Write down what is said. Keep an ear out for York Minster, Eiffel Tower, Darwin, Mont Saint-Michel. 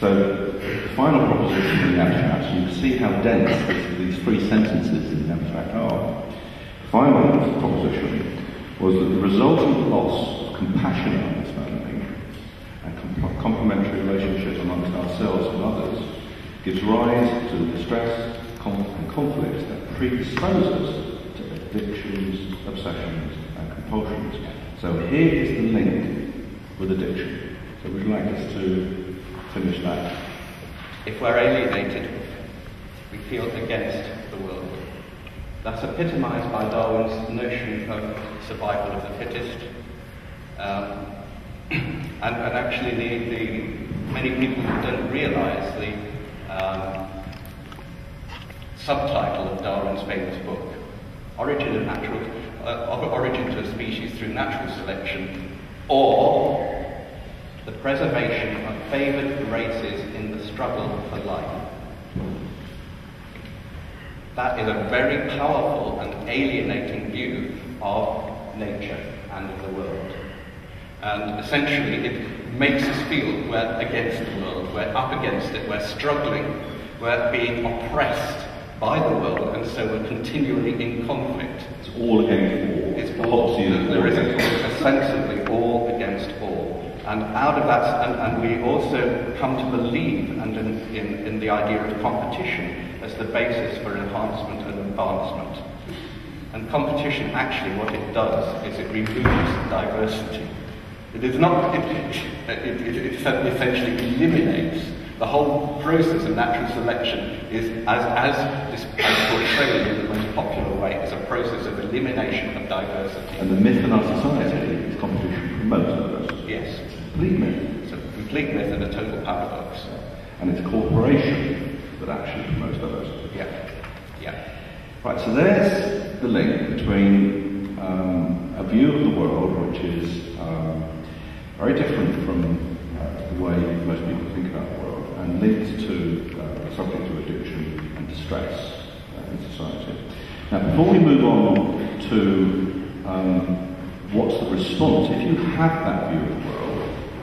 So, the final proposition in the abstract, you can see how dense these three sentences in the abstract are. The final proposition was that the resultant loss of compassion understanding and complementary relationships amongst ourselves and others gives rise to the distress and conflict that predisposes to addictions, obsessions and compulsions. So here is the link with addiction. So would you like us to finish that? If we're alienated, we feel against the world. That's epitomised by Darwin's notion of survival of the fittest. And actually the many people don't realise the subtitle of Darwin's famous book, Origin of Species Through Natural Selection, or the preservation of favoured races in the struggle for life. That is a very powerful and alienating view of nature and of the world. And essentially it makes us feel we're against the world, we're up against it, we're struggling, we're being oppressed by the world, and so we're continually in conflict. It's all against all. It's all. There is essentially all against all. And out of that, and we also come to believe and in the idea of competition as the basis for enhancement and advancement. And competition, actually, what it does is it removes diversity. It is not. It essentially eliminates. The whole process of natural selection is, as portrayed in the most popular way, is a process of elimination of diversity. And the myth in our society is competition promotes diversity. Yes. It's a complete myth. It's a complete myth and a total paradox. And it's cooperation that actually promotes diversity. Yeah. Yeah. Right, so there's the link between a view of the world which is very different from the way most people think about the world, and linked to the subject of addiction and distress in society. Now, before we move on to what's the response, if you have that view of the world,